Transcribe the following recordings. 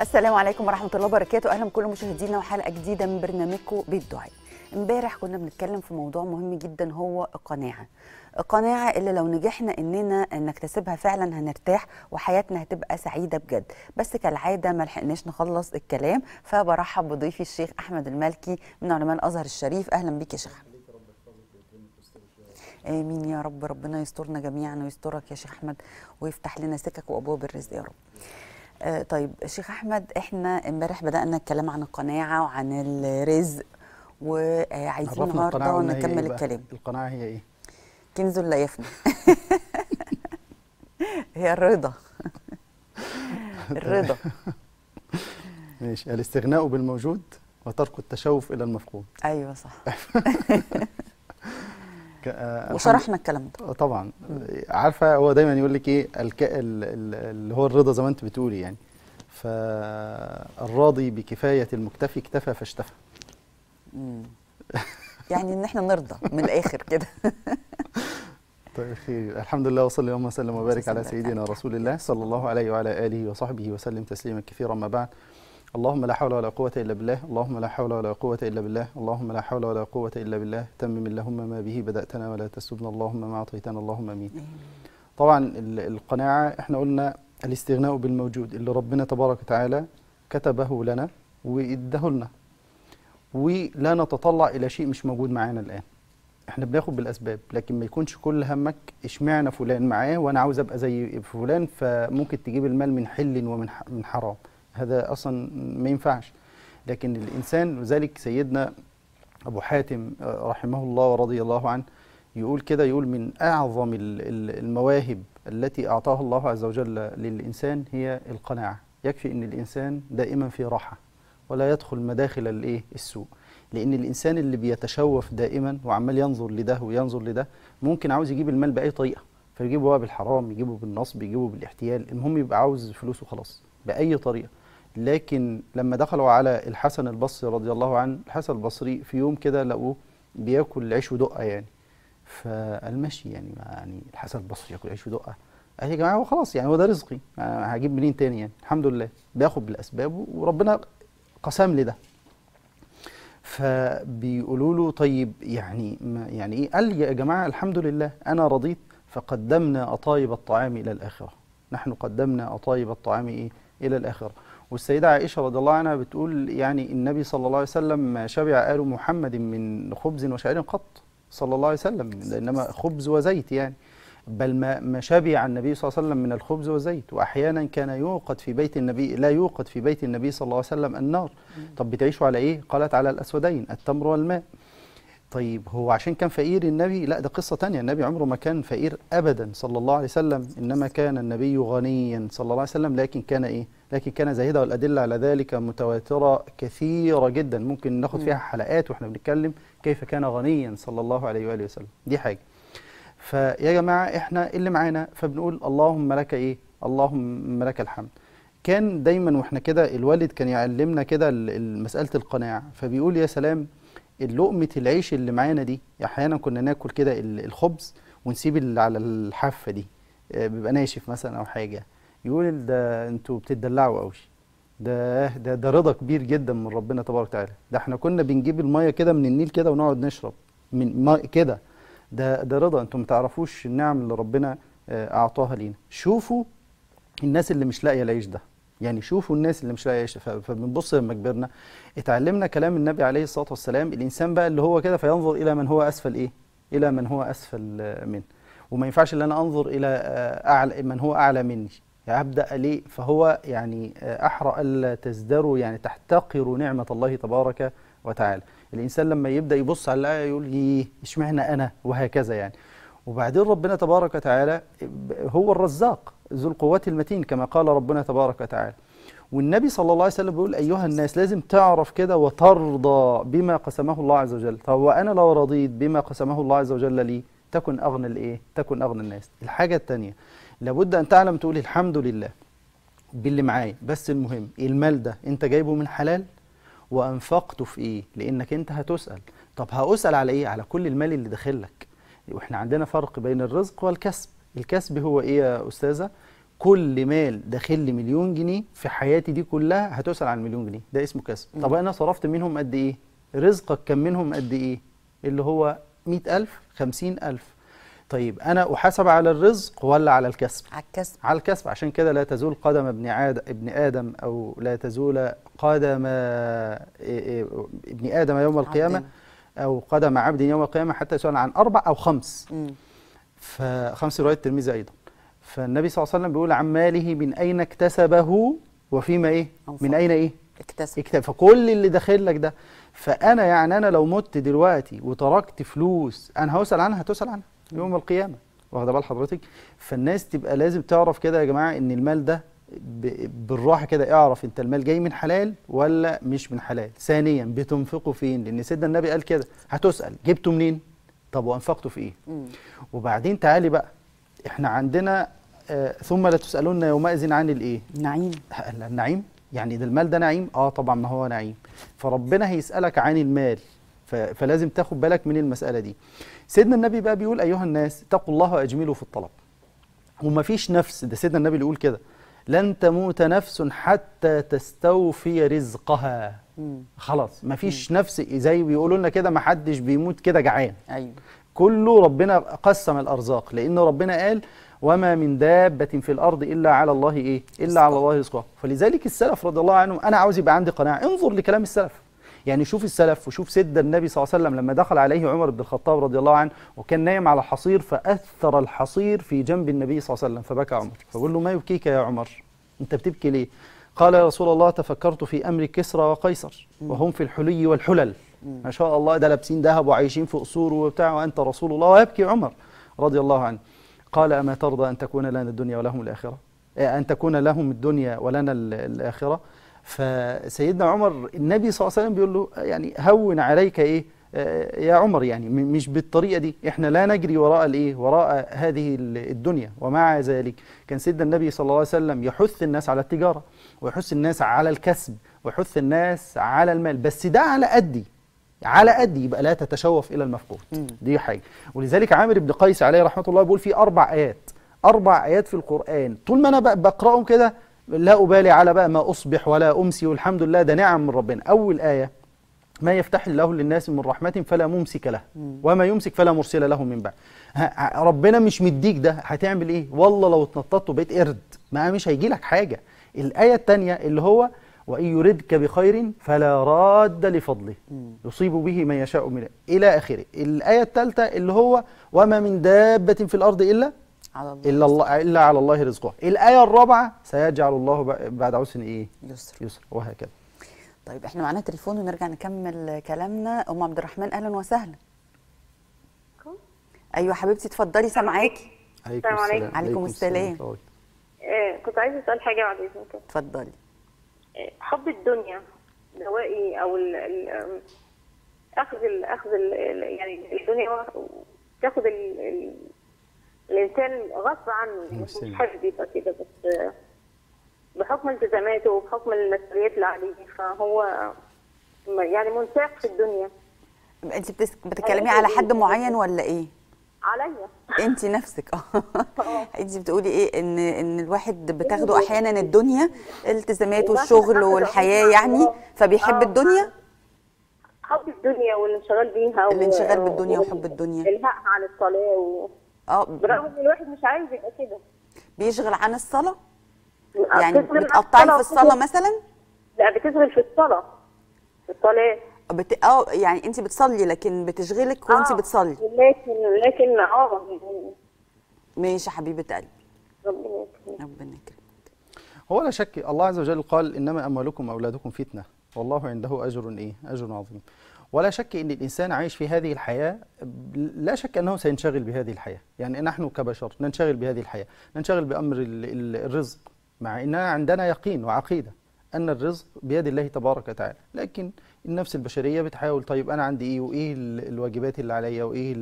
السلام عليكم ورحمة الله وبركاته، أهلا بكل مشاهدينا وحلقة جديدة من برنامجكم بيت دعاء. امبارح كنا بنتكلم في موضوع مهم جدا هو القناعة. القناعة اللي لو نجحنا إننا نكتسبها فعلا هنرتاح وحياتنا هتبقى سعيدة بجد، بس كالعادة ما لحقناش نخلص الكلام، فبرحب بضيفي الشيخ احمد المالكي من علماء الأزهر الشريف. أهلا بيك يا شيخ. آمين يا رب، ربنا يسترنا جميعا ويسترك يا شيخ أحمد ويفتح لنا سكك وأبواب الرزق يا رب. طيب شيخ أحمد، احنا امبارح بدأنا الكلام عن القناعة وعن الرزق، وعايزين النهارده نكمل الكلام. القناعة هي ايه؟ كنز لا يفنى. هي الرضا. الرضا. ماشي، الاستغناء بالموجود وترك التشوف إلى المفقود. أيوه صح. وشرحنا الكلام ده طبعا. عارفه هو دايما يقول لك ايه اللي هو الرضا زي ما انت بتقولي يعني، فالراضي بكفايه المكتفي اكتفى فاشتفى. يعني ان احنا نرضى من الاخر كده. طيب خير، الحمد لله وصلي اللهم وسلم وبارك على سيدنا رسول الله صلى الله عليه وعلى اله وصحبه وسلم تسليما كثيرا، ما بعد. اللهم لا حول ولا قوة إلا بالله، اللهم لا حول ولا قوة إلا بالله، اللهم لا حول ولا قوة إلا بالله، تمم اللهم ما به بدأتنا ولا تسبنا اللهم ما أعطيتنا اللهم أمين. طبعا القناعة احنا قلنا الاستغناء بالموجود اللي ربنا تبارك وتعالى كتبه لنا وإده لنا، ولا نتطلع إلى شيء مش موجود معانا الآن. احنا بناخد بالأسباب، لكن ما يكونش كل همك اشمعنى فلان معاه وأنا عاوز أبقى زي فلان فممكن تجيب المال من حل ومن حرام، هذا أصلا ما ينفعش. لكن الإنسان، وذلك سيدنا أبو حاتم رحمه الله ورضي الله عنه يقول كده، يقول من أعظم المواهب التي أعطاها الله عز وجل للإنسان هي القناعة. يكفي أن الإنسان دائما في راحة ولا يدخل مداخل السوء، لأن الإنسان اللي بيتشوف دائما وعمال ينظر لده وينظر لده ممكن عاوز يجيب المال بأي طريقة، فيجيبه بقى بالحرام، يجيبه بالنصب، يجيبه بالاحتيال، المهم يبقى عاوز فلوسه خلاص بأي طريقة. لكن لما دخلوا على الحسن البصري رضي الله عنه، الحسن البصري في يوم كده لقوه بياكل عيش ودقه يعني، فقال ماشي يعني الحسن البصري ياكل عيش ودقه، قال يا جماعه هو خلاص يعني هو ده رزقي، هجيب منين تاني يعني، الحمد لله بياخد بالاسباب وربنا قسم لي ده. فبيقولوا له طيب يعني ايه؟ قال يا جماعه الحمد لله انا رضيت، فقدمنا اطايب الطعام الى الاخره، نحن قدمنا اطايب الطعام الى الاخره. والسيدة عائشة رضي الله عنها بتقول يعني النبي صلى الله عليه وسلم ما شبع آل محمد من خبز وشعير قط صلى الله عليه وسلم، إنما خبز وزيت يعني، بل ما شبع النبي صلى الله عليه وسلم من الخبز والزيت، وأحيانا كان يوقد في بيت النبي، لا يوقد في بيت النبي صلى الله عليه وسلم النار. طب بتعيشوا على إيه؟ قالت على الأسودين التمر والماء. طيب هو عشان كان فقير النبي؟ لا، ده قصة تانية، النبي عمره ما كان فقير أبدا صلى الله عليه وسلم، إنما كان النبي غنيا صلى الله عليه وسلم، لكن كان إيه؟ لكن كان زاهدا، والأدلة على ذلك متواترة كثيرة جدا، ممكن ناخد فيها حلقات واحنا بنتكلم كيف كان غنيا صلى الله عليه وآله وسلم. دي حاجة. فيا جماعة احنا اللي معانا فبنقول اللهم لك إيه؟ اللهم لك الحمد. كان دايما واحنا كده الوالد كان يعلمنا كده مسألة القناعة، فبيقول يا سلام اللقمة العيش اللي معانا دي، أحيانا كنا ناكل كده الخبز ونسيب اللي على الحافة دي بيبقى ناشف مثلا أو حاجة، يقول ده انتوا بتدلعوا قوي، ده رضا كبير جدا من ربنا تبارك وتعالى، ده احنا كنا بنجيب الميه كده من النيل كده ونقعد نشرب من ماء كده، ده رضا، انتوا ما تعرفوش النعم اللي ربنا اعطاها لينا. شوفوا الناس اللي مش لاقيه العيش ده، يعني شوفوا الناس اللي مش لاقيه العيش، فبنبص لما كبرنا اتعلمنا كلام النبي عليه الصلاه والسلام، الانسان بقى اللي هو كده فينظر الى من هو اسفل ايه؟ الى من هو اسفل منه، وما ينفعش ان انا انظر الى اعلى من هو اعلى مني. هبدأ ليه؟ فهو يعني أحرى ألا تزدروا يعني تحتقروا نعمة الله تبارك وتعالى. الإنسان لما يبدأ يبص على الآية يقول إيه إشمعنى أنا وهكذا يعني. وبعدين ربنا تبارك وتعالى هو الرزاق ذو القوة المتين كما قال ربنا تبارك وتعالى. والنبي صلى الله عليه وسلم بيقول أيها الناس لازم تعرف كده وترضى بما قسمه الله عز وجل، فهو أنا لو رضيت بما قسمه الله عز وجل لي تكن أغنى الإيه؟ تكن أغنى الناس. الحاجة الثانية لابد أن تعلم تقول الحمد لله باللي معايا، بس المهم المال ده أنت جايبه من حلال وأنفقته في إيه؟ لأنك أنت هتسأل. طب هأسأل على إيه؟ على كل المال اللي داخلك. وإحنا عندنا فرق بين الرزق والكسب. الكسب هو إيه يا أستاذة؟ كل مال داخل لي مليون جنيه في حياتي دي كلها هتسأل عن مليون جنيه، ده اسمه كسب. طب أنا صرفت منهم قد إيه؟ رزقك كان منهم قد إيه؟ اللي هو 100,000 50,000. طيب أنا أحاسب على الرزق ولا على الكسب؟ على الكسب. على الكسب، عشان كده لا تزول قدم ابن آدم، أو لا تزول قدم ابن آدم يوم القيامة أو قدم عبد يوم القيامة حتى يسأل عن 4 أو 5. فخمس رواية الترمذي أيضا. فالنبي صلى الله عليه وسلم بيقول عن ماله من أين اكتسبه وفيما إيه؟ من أين إيه؟ اكتسب. فكل اللي داخل لك ده، فأنا يعني أنا لو مت دلوقتي وتركت فلوس أنا هسأل عنها، هتسأل عنها يوم القيامة، واخدة بال حضرتك؟ فالناس تبقى لازم تعرف كده يا جماعة إن المال ده بالراحة كده، اعرف أنت المال جاي من حلال ولا مش من حلال. ثانيا بتنفقه فين؟ لأن سيدنا النبي قال كده، هتسأل جبته منين؟ طب وأنفقته في إيه؟ وبعدين تعالي بقى، إحنا عندنا ثم لا تسألون يومئذ عن الإيه؟ النعيم. النعيم؟ يعني ده المال ده نعيم؟ آه طبعا، ما هو نعيم. فربنا هيسألك عن المال، فلازم تاخد بالك من المسألة دي. سيدنا النبي بقى بيقول أيها الناس اتقوا الله وأجملوا في الطلب. ومفيش نفس، ده سيدنا النبي اللي يقول كده، لن تموت نفس حتى تستوفي رزقها. خلاص مفيش نفس، زي بيقولوا لنا كده، محدش بيموت كده جعان. أيوه، كله ربنا قسم الأرزاق، لأن ربنا قال وما من دابة في الأرض إلا على الله إيه؟ إلا على الله رزقها. فلذلك السلف رضي الله عنهم، أنا عاوز يبقى عندي قناعة. انظر لكلام السلف، يعني شوف السلف وشوف سيدنا النبي صلى الله عليه وسلم لما دخل عليه عمر بن الخطاب رضي الله عنه وكان نايم على حصير، فأثر الحصير في جنب النبي صلى الله عليه وسلم فبكى عمر، فقول له ما يبكيك يا عمر؟ أنت بتبكي ليه؟ قال يا رسول الله تفكرت في أمر كسرى وقيصر وهم في الحلي والحلل، ما شاء الله، ده لابسين ذهب وعايشين في قصور وبتاع، وأنت رسول الله. ويبكي عمر رضي الله عنه. قال أما ترضى أن تكون لنا الدنيا ولهم الآخرة؟ أن تكون لهم الدنيا ولنا الآخرة؟ فسيدنا عمر النبي صلى الله عليه وسلم بيقول له يعني هون عليك إيه يا عمر، يعني مش بالطريقة دي، إحنا لا نجري وراء الإيه، وراء هذه الدنيا. ومع ذلك كان سيدنا النبي صلى الله عليه وسلم يحث الناس على التجارة، ويحث الناس على الكسب، ويحث الناس على المال، بس ده على قدي، على قد، يبقى لا تتشوف الى المفقود. دي حاجه. ولذلك عامر ابن قيس عليه رحمه الله بيقول في 4 آيات في القران طول ما انا بقراهم كده لا ابالي على بقى ما اصبح ولا امسي والحمد لله، ده نعم من ربنا. اول ايه، ما يفتح الله للناس من رحمه فلا ممسك له وما يمسك فلا مرسل له من بعد. ربنا مش مديك ده، هتعمل ايه؟ والله لو اتنططت وبقيت قرد ما مش هيجي لك حاجه. الايه الثانيه اللي هو وإن يردك بخير فلا راد لفضله يصيب به من يشاء منه إلى آخره. الآية الثالثة اللي هو وما من دابة في الأرض إلا على الله رزقها. الآية الرابعة سيجعل الله بعد عسر إيه؟ يسر، وهكذا. طيب إحنا معانا تليفون ونرجع نكمل كلامنا. أم عبد الرحمن أهلا وسهلا. أيوة حبيبتي اتفضلي سامعاكي. السلام عليكم. عليكم السلام. كنت عايزة أسأل حاجة بعد إذنك. اتفضلي. حب الدنيا دوائي او ال اخذ ال يعني الدنيا تاخد الانسان غصب عنه، مش حابب يبقى كده، بس بحكم التزاماته وبحكم المسؤوليات اللي عليه فهو يعني منساق في الدنيا. انت بتتكلمي على حد معين ولا ايه؟ عليا انت نفسك. انت بتقولي ايه؟ ان الواحد بتاخده احيانا الدنيا، التزامات والشغل والحياه يعني، فبيحب الدنيا، حب الدنيا والانشغال بيها، الانشغال بالدنيا وحب الدنيا، الهاء عن الصلاه برغم ان الواحد مش عايز يبقى كده، بيشغل عن الصلاه يعني. بتقطعي في الصلاه مثلا؟ لا، بتشغل في الصلاه، في الصلاه يعني انت بتصلي لكن بتشغلك وانت بتصلي. لكن ماشي حبيبه قلبي، ربنا يكرمك. هو لا شك الله عز وجل قال انما اموالكم واولادكم فتنه والله عنده اجر ايه؟ اجر عظيم. ولا شك ان الانسان عايش في هذه الحياه، لا شك انه سينشغل بهذه الحياه، يعني نحن كبشر ننشغل بهذه الحياه، ننشغل بامر الرزق، مع اننا عندنا يقين وعقيده ان الرزق بيد الله تبارك وتعالى، لكن النفس البشريه بتحاول طيب انا عندي ايه؟ وايه الواجبات اللي عليا؟ وايه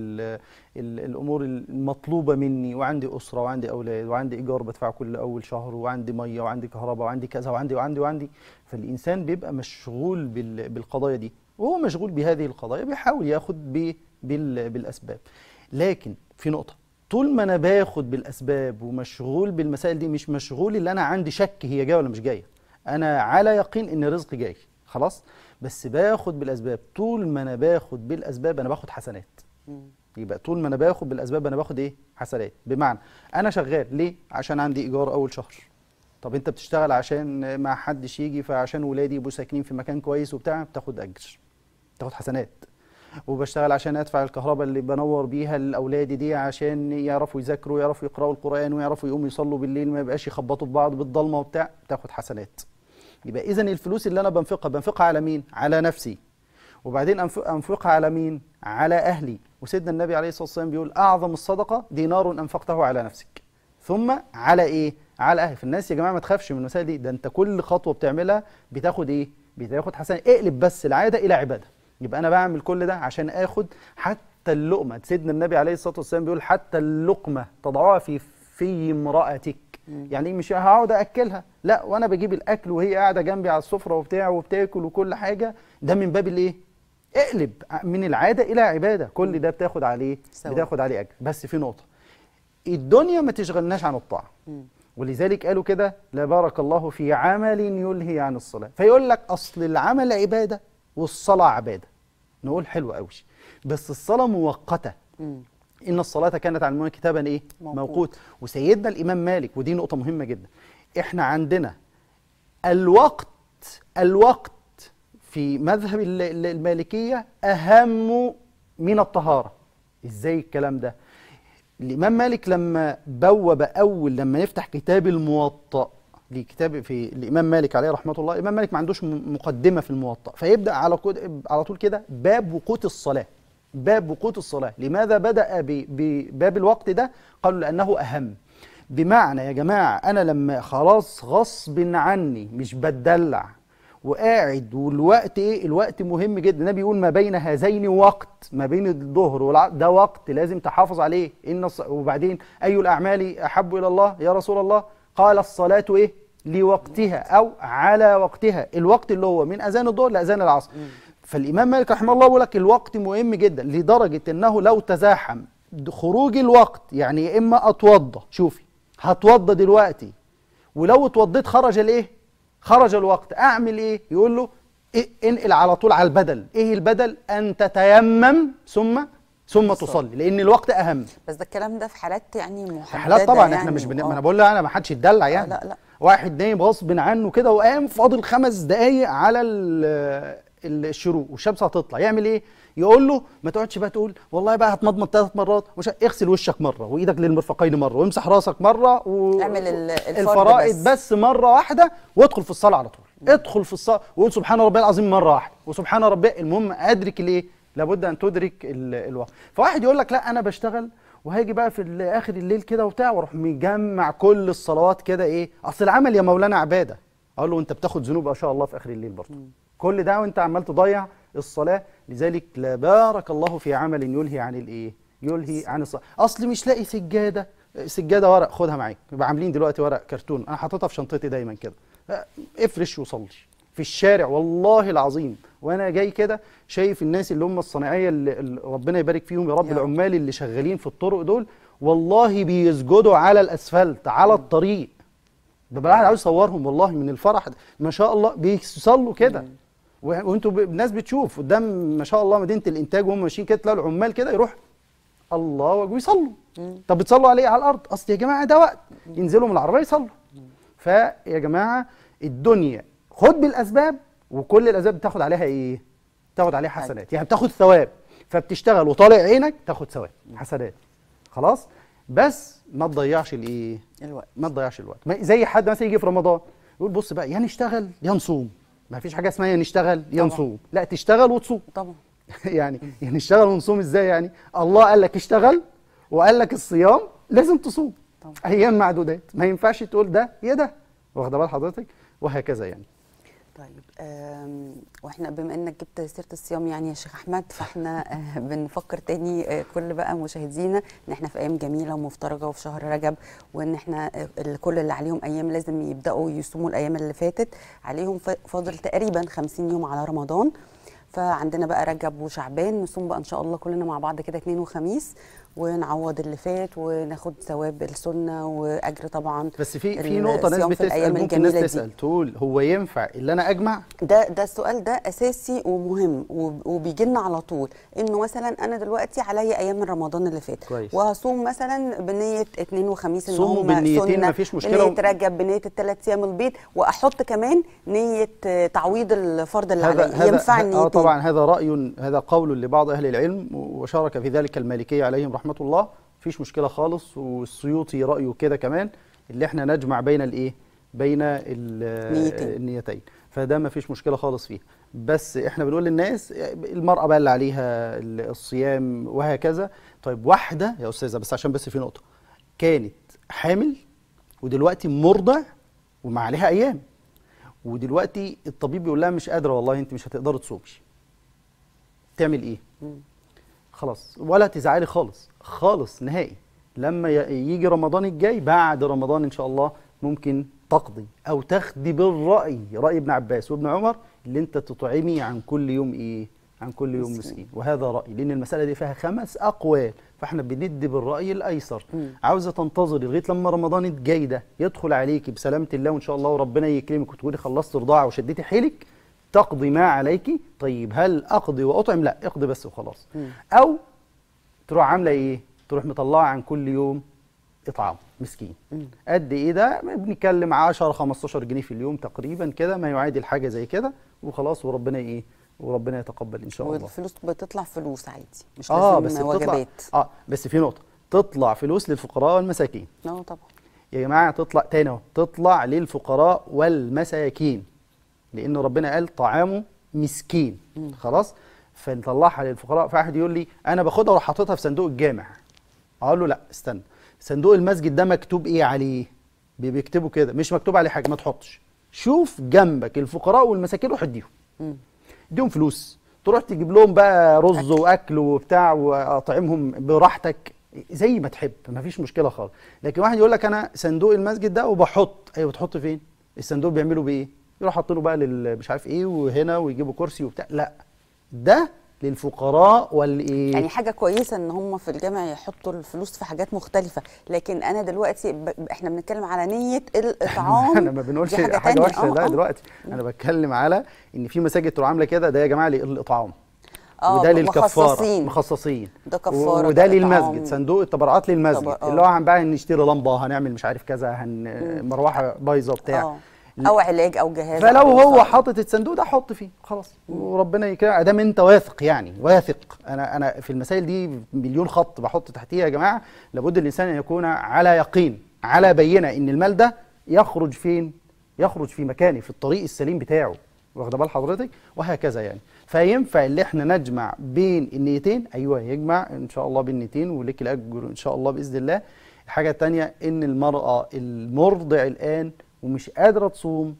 الامور المطلوبه مني؟ وعندي اسره وعندي اولاد وعندي ايجار بدفعه كل اول شهر وعندي ميه وعندي كهرباء وعندي كذا وعندي وعندي وعندي. فالانسان بيبقى مشغول بالقضايا دي، وهو مشغول بهذه القضايا بيحاول ياخد بالاسباب. لكن في نقطه، طول ما انا باخد بالاسباب ومشغول بالمسائل دي، مش مشغول اللي انا عندي شك هي جايه ولا مش جايه، انا على يقين ان الرزق جاي خلاص، بس باخد بالاسباب. طول ما انا باخد بالاسباب انا باخد حسنات. يبقى طول ما انا باخد بالاسباب انا باخد ايه؟ حسنات. بمعنى انا شغال ليه؟ عشان عندي ايجار اول شهر. طب انت بتشتغل عشان ما حدش يجي، فعشان ولادي يبقوا ساكنين في مكان كويس وبتاع، بتاخد اجر، بتاخد حسنات. وبشتغل عشان ادفع الكهرباء اللي بنور بيها لاولادي دي، عشان يعرفوا يذاكروا ويعرفوا يقراوا القران ويعرفوا يقوموا يصلوا بالليل، ما يبقاش يخبطوا في بعض بالضلمه وبتاع، بتاخد حسنات. يبقى اذا الفلوس اللي انا بنفقها على مين؟ على نفسي. وبعدين انفقها على مين؟ على اهلي. وسيدنا النبي عليه الصلاه والسلام بيقول اعظم الصدقه دينار انفقته على نفسك، ثم على ايه؟ على اهلك. الناس يا جماعه ما تخافش من المسائل دي، ده انت كل خطوه بتعملها بتاخد ايه؟ بتاخد حسنه. اقلب بس العاده الى عباده. يبقى انا بعمل كل ده عشان اخد حتى اللقمه. سيدنا النبي عليه الصلاه والسلام بيقول حتى اللقمه تضعها في امرأتك. يعني مش هقعد اكلها، لا، وانا بجيب الاكل وهي قاعده جنبي على السفره وبتاع وبتاكل وكل حاجه، ده من باب الايه؟ اقلب من العاده الى عباده. كل ده بتاخد عليه اجر. بس في نقطه، الدنيا ما تشغلناش عن الطاعه، ولذلك قالوا كده لا بارك الله في عمل يلهي عن الصلاه. فيقول لك اصل العمل عباده والصلاه عباده، نقول حلو قوي، بس الصلاه مؤقته. ان الصلاه كانت على المؤمنين كتابا ايه؟ موقوت. وسيدنا الامام مالك، ودي نقطه مهمه جدا، احنا عندنا الوقت في مذهب المالكيه اهم من الطهاره. ازاي الكلام ده؟ الامام مالك لما بوب لما نفتح كتاب الموطأ، لكتاب في الامام مالك عليه رحمه الله، الامام مالك ما عندوش مقدمه في الموطأ، فيبدا على طول كده باب وقوت الصلاه. باب وقوت الصلاه، لماذا بدأ بباب الوقت ده؟ قالوا لأنه أهم. بمعنى يا جماعة أنا لما خلاص غصب عني مش بتدلع وقاعد، والوقت إيه؟ الوقت مهم جدا. النبي بيقول ما بين هذين وقت، ما بين الظهر والعصر ده وقت لازم تحافظ عليه. وبعدين أي الأعمال أحب إلى الله يا رسول الله؟ قال الصلاة إيه؟ لوقتها أو على وقتها. الوقت اللي هو من أذان الظهر لأذان العصر. فالإمام مالك رحمه الله بيقول لك الوقت مهم جدا، لدرجة أنه لو تزاحم خروج الوقت، يعني يا إما أتوضى، شوفي هتوضى دلوقتي، ولو اتوضيت خرج الإيه؟ خرج الوقت، أعمل إيه؟ يقول له إيه؟ انقل على طول على البدل. إيه البدل؟ أن تتيمم ثم تصلي، لأن الوقت أهم. بس ده الكلام ده في حالات يعني محددة، في حالات طبعا يعني إحنا مش أنا بقول له أنا ما حدش يتدلع يعني. لا لا، واحد نايم غصب عنه كده وقام فاضل 5 دقايق على الشروق والشمس هتطلع، يعمل ايه؟ يقول له ما تقعدش بقى تقول والله بقى هتمضمض 3 مرات، اغسل وشك مره وايدك للمرفقين مره وامسح راسك مره اعمل الفرائض بس مره واحده، وادخل في الصلاه على طول. ادخل في الصلاه وقول سبحان ربي العظيم مره واحده وسبحان ربي. المهم ادرك الايه؟ لابد ان تدرك الوقت. فواحد يقول لك لا انا بشتغل وهاجي بقى في اخر الليل كده وبتاع واروح مجمع كل الصلوات كده، ايه اصل العمل يا مولانا عباده. اقول له انت بتاخد ذنوب ما شاء الله في اخر الليل برضه، كل ده وانت عمال تضيع الصلاه. لذلك لا بارك الله في عمل يلهي عن الايه؟ يلهي عن الصلاه. اصل مش لاقي سجاده ورق، خدها معاك، يبقى عاملين دلوقتي ورق كرتون، انا حاططها في شنطتي دايما كده، افرش وصلي في الشارع. والله العظيم وانا جاي كده شايف الناس اللي هم الصناعيه اللي ربنا يبارك فيهم يا رب، العمال اللي شغالين في الطرق دول والله بيسجدوا على الاسفلت على الطريق، ده الواحد عاوز يصورهم والله من الفرح ما شاء الله، بيصلوا كده وانتوا الناس بتشوف قدام ما شاء الله مدينه الانتاج وهم ماشيين كده، تلاقوا العمال كده يروح الله اكبر يصلوا. طب بتصلوا عليه على الارض، اصل يا جماعه ده وقت، ينزلوا من العربيه يصلوا. فيا جماعه الدنيا خد بالاسباب، وكل الاسباب بتاخد عليها ايه؟ بتاخد عليها حسنات، يعني بتاخد ثواب. فبتشتغل وطالع عينك تاخد ثواب حسنات خلاص، بس ما تضيعش الايه؟ الوقت. ما تضيعش الوقت. زي حد مثلا يجي في رمضان يقول بص بقى يا نشتغل يا نصوم، ما فيش حاجه اسمها نشتغل يا نصوم، لا تشتغل وتصوم طبعا. يعني نشتغل ونصوم ازاي يعني؟ الله قال لك اشتغل وقال لك الصيام لازم تصوم طبعا. ايام معدودات، ما ينفعش تقول ده يا ده، واخده بال حضرتك، وهكذا يعني. طيب واحنا بما انك جبت سيره الصيام يعني يا شيخ احمد، فاحنا بنفكر تاني كل بقى مشاهدينا ان احنا في ايام جميله ومفترجه وفي شهر رجب، وان احنا كل اللي عليهم ايام لازم يبداوا يصوموا الايام اللي فاتت عليهم، فاضل تقريبا 50 يوم على رمضان. فعندنا بقى رجب وشعبان، نصوم بقى ان شاء الله كلنا مع بعض كده اثنين وخميس ونعوض اللي فات وناخد ثواب السنه واجر طبعا. بس في نقطه ناس بتسال، ممكن الناس تسال تقول هو ينفع اللي انا اجمع؟ ده السؤال ده اساسي ومهم وبيجي لنا على طول، انه مثلا انا دلوقتي عليا ايام رمضان اللي فات وهصوم مثلا بنيه اثنين وخميس ان هم بنيتين مفيش مشكله، بنيه رجب بنيه الثلاث ايام البيض، واحط كمان نيه تعويض الفرض اللي عليا، ينفع النيتين؟ طبعا هذا راي، هذا قول لبعض اهل العلم وشارك في ذلك المالكيه عليهم رحمة الله، مفيش مشكلة خالص. والسيوطي رأيه كده كمان، اللي احنا نجمع بين الايه؟ بين النيتين، فده مفيش مشكلة خالص فيه. بس احنا بنقول للناس المرأة بقى اللي عليها الصيام وهكذا. طيب واحدة يا أستاذة، بس عشان بس في نقطة، كانت حامل ودلوقتي مرضع وما عليها أيام، ودلوقتي الطبيب بيقول لها مش قادرة والله انت مش هتقدري تصومي، تعمل ايه؟ خلاص ولا تزعلي خالص خالص نهائي، لما يجي رمضان الجاي بعد رمضان ان شاء الله ممكن تقضي او تاخدي بالراي، راي ابن عباس وابن عمر، اللي انت تطعمي عن كل يوم ايه؟ عن كل يوم مسكين. وهذا راي، لان المساله دي فيها 5 اقوال، فاحنا بندي بالراي الايسر. عاوزه تنتظري لغايه لما رمضان الجاي ده يدخل عليكي بسلامه الله وان شاء الله وربنا يكرمك وتكوني خلصت رضاعه وشديتي حيلك، تقضي ما عليكي. طيب هل اقضي واطعم؟ لا، اقضي بس وخلاص. او تروح عامله ايه؟ تروح مطلعه عن كل يوم اطعام مسكين. قد ايه ده؟ بنتكلم 10 15 جنيه في اليوم تقريبا كده، ما يعادل حاجه زي كده وخلاص، وربنا ايه؟ وربنا يتقبل ان شاء الله. والفلوس بتطلع فلوس عادي، مش لازم وجبات. بس في نقطه، تطلع فلوس للفقراء والمساكين. طبعا يا جماعه تطلع تاني اهو، تطلع للفقراء والمساكين، لأن ربنا قال طعامه مسكين. خلاص، فنطلعها للفقراء. فواحد يقول لي أنا باخدها وأروح حاططها في صندوق الجامع، أقول له لا استنى، صندوق المسجد ده مكتوب إيه عليه؟ بيكتبوا كده، مش مكتوب عليه حاجة، ما تحطش. شوف جنبك الفقراء والمساكين روح اديهم. اديهم فلوس، تروح تجيب لهم بقى رز وأكل وبتاع وأطعمهم براحتك زي ما تحب، ما فيش مشكلة خالص. لكن واحد يقول لك أنا صندوق المسجد ده وبحط، أيوه بتحط فين؟ الصندوق بيعملوا بإيه؟ يروح حاطينه بقى مش عارف ايه وهنا ويجيبوا كرسي وبتاع، لا ده للفقراء والايه؟ يعني حاجه كويسه ان هم في الجامع يحطوا الفلوس في حاجات مختلفه، لكن انا دلوقتي احنا بنتكلم على نيه الاطعام. انا ما بنقولش حاجه وحشه، لا دلوقتي انا بتكلم على ان في مساجد تروح عامله كده، ده يا جماعه للاطعام وده للكفاره، مخصصين ده كفاره، وده للمسجد صندوق التبرعات للمسجد، اللي هو هنبقى نشتري لمبه، هنعمل مش عارف كذا، مروحه بايظه بتاع او علاج او جهاز. فلو هو حاطط الصندوق ده حط فيه خلاص وربنا يكرمك، ادام انت واثق، يعني واثق. انا في المسائل دي مليون خط بحط تحتيها يا جماعه، لابد الانسان ان يكون على يقين، على بينه ان المال ده يخرج فين؟ يخرج في مكانه، في الطريق السليم بتاعه، واخده بال حضرتك؟ وهكذا يعني. فينفع اللي احنا نجمع بين النيتين؟ ايوه يجمع ان شاء الله بين النيتين ولك الاجر ان شاء الله باذن الله. الحاجه الثانيه ان المراه المرضع الان ومش قادرة تصوم،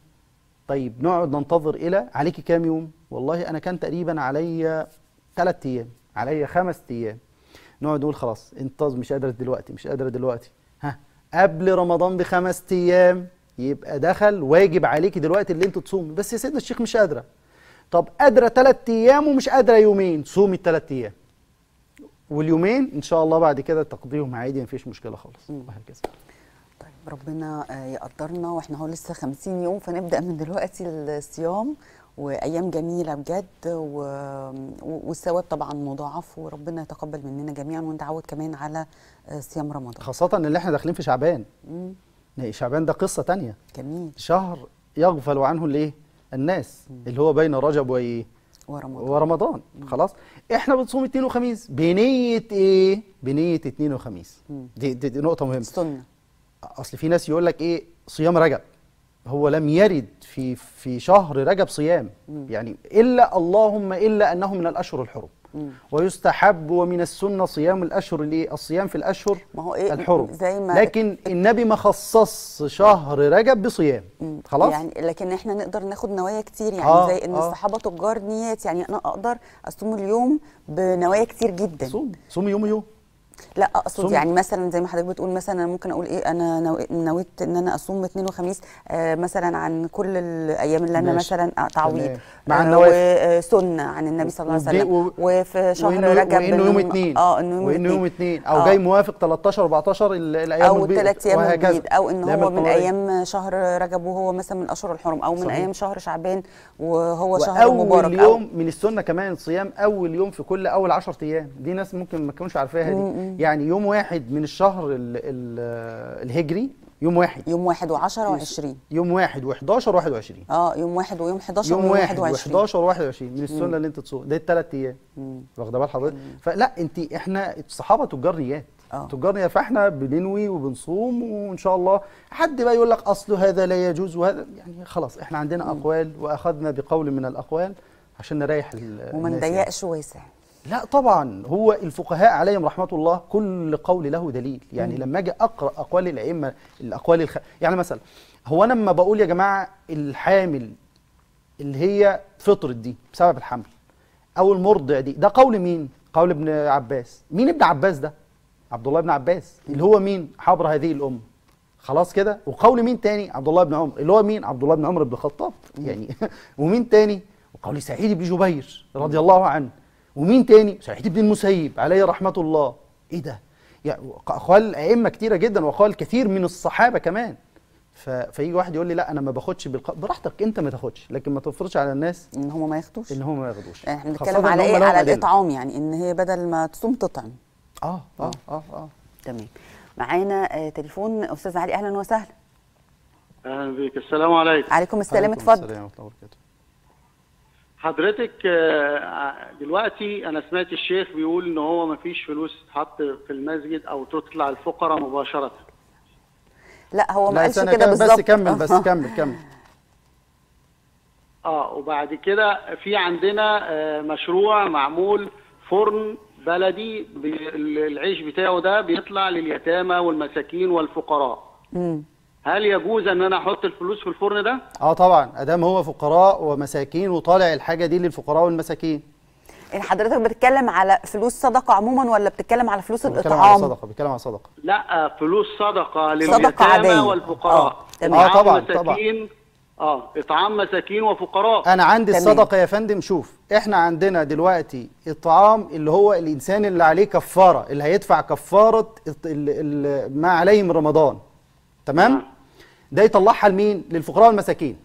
طيب نقعد ننتظر إلى عليكي كام يوم؟ والله أنا كان تقريبا عليا 3 أيام، عليا 5 أيام، نقعد نقول خلاص انت مش قادرة دلوقتي، مش قادرة دلوقتي، ها قبل رمضان ب5 أيام يبقى دخل واجب عليكي دلوقتي اللي انت تصومي. بس يا سيدنا الشيخ مش قادرة. طب قادرة 3 أيام ومش قادرة يومين، صومي ال3 أيام واليومين إن شاء الله بعد كده تقضيهم عادي، مفيش مشكلة خالص. وهكذا. ربنا يقدرنا، واحنا هو لسه 50 يوم، فنبدأ من دلوقتي الصيام، وأيام جميلة بجد، والثواب طبعا مضاعف، وربنا يتقبل مننا جميعا، ونتعود كمان على صيام رمضان، خاصة اللي احنا داخلين في شعبان. شعبان ده قصة تانية، جميل، شهر يغفل عنه الايه؟ الناس، اللي هو بين رجب وايه؟ ورمضان. خلاص احنا بنصوم اثنين وخميس بنية ايه؟ بنية اثنين وخميس. دي نقطة مهمة، السنة. اصل في ناس يقول لك ايه صيام رجب، هو لم يرد في شهر رجب صيام، يعني الا اللهم الا انه من الاشهر الحرم، ويستحب ومن السنه صيام الاشهر الايه؟ الصيام في الاشهر الحرم، زي ما لكن النبي ما خصص شهر رجب بصيام. خلاص يعني، لكن احنا نقدر ناخد نوايا كتير، يعني زي ان الصحابه تجار نيات، يعني انا اقدر اصوم اليوم بنوايا كتير جدا، صوم يوم لا اقصد يعني مثلا زي ما حضرتك بتقول مثلا انا ممكن اقول ايه، انا نويت ان انا اصوم اثنين وخميس مثلا عن كل الايام اللي انا مثلا تعويض مع النوافل وسنه عن النبي صلى الله عليه وسلم وفي شهر رجب انه يوم اثنين او جاي موافق 13 14 الايام البيض او 3 ايام البيض او ان هو من ايام شهر رجب وهو مثلا من اشهر الحرم او من ايام شهر شعبان وهو شهر مبارك. اول يوم من السنه كمان صيام اول يوم في كل اول 10 ايام، دي ناس ممكن ما تكونش عارفاها دي. يعني يوم واحد من الشهر الهجري، يوم واحد وعشرة و20، يوم واحد و11 و21، يوم واحد ويوم 11 ويوم 21، يوم واحد و11 و21 من السنه اللي انت تصوم ده الثلاث ايام، واخده بال حضرتك؟ فلا انت احنا الصحابه تجار نيات، فاحنا بننوي وبنصوم وان شاء الله. حد بقى يقول لك اصل هذا لا يجوز وهذا، يعني خلاص احنا عندنا اقوال واخذنا بقول من الاقوال عشان نريح وما نضيقش واسع. لا طبعا، هو الفقهاء عليهم رحمه الله كل قول له دليل، يعني لما اجي اقرا اقوال الائمه الاقوال يعني مثلا هو انا لما بقول يا جماعه الحامل اللي هي فطرت دي بسبب الحمل او المرضع دي، ده قول مين؟ قول ابن عباس. مين ابن عباس ده؟ عبد الله بن عباس، اللي هو مين؟ حبر هذه الامه. خلاص كده. وقول مين تاني؟ عبد الله بن عمر، اللي هو مين؟ عبد الله بن عمر بن الخطاب يعني ومين تاني؟ وقول سعيد بن جبير رضي الله عنه. ومين تاني؟ سعيد بن المسيب عليه رحمه الله. ايه ده؟ يعني اقوال ائمه كتيره جدا واقوال كثير من الصحابه كمان. فيجي واحد يقول لي لا انا ما باخدش براحتك انت ما تاخدش، لكن ما تفرضش على الناس ان هم ما ياخدوش. احنا بنتكلم على ايه؟ على الاطعام، يعني ان هي بدل ما تصوم تطعم. تمام. معانا تليفون. استاذ علي، اهلا وسهلا. اهلا بيك. السلام عليكم. عليكم السلام. اتفضل. السلام ورحمه الله وبركاته. حضرتك دلوقتي انا سمعت الشيخ بيقول ان هو ما فيش فلوس تتحط في المسجد او تطلع الفقراء مباشره. لا هو ما قالش كده بالظبط. بس كمل. وبعد كده في عندنا مشروع معمول فرن بلدي، العيش بتاعه ده بيطلع لليتامى والمساكين والفقراء. هل يجوز ان انا احط الفلوس في الفرن ده؟ طبعا، ادام هو فقراء ومساكين وطالع الحاجه دي للفقراء والمساكين. حضرتك بتتكلم على فلوس صدقه عموما ولا بتتكلم على فلوس الاطعام؟ بيتكلم على صدقه. لا، فلوس صدقه لليتامى والفقراء. طبعا اطعام مساكين وفقراء. انا عندي الصدقه يا فندم. شوف، احنا عندنا دلوقتي اطعام اللي هو الانسان اللي عليه كفاره، اللي هيدفع كفاره ما عليه من رمضان. تمام؟ ده يطلعها لمين؟ للفقراء والمساكين.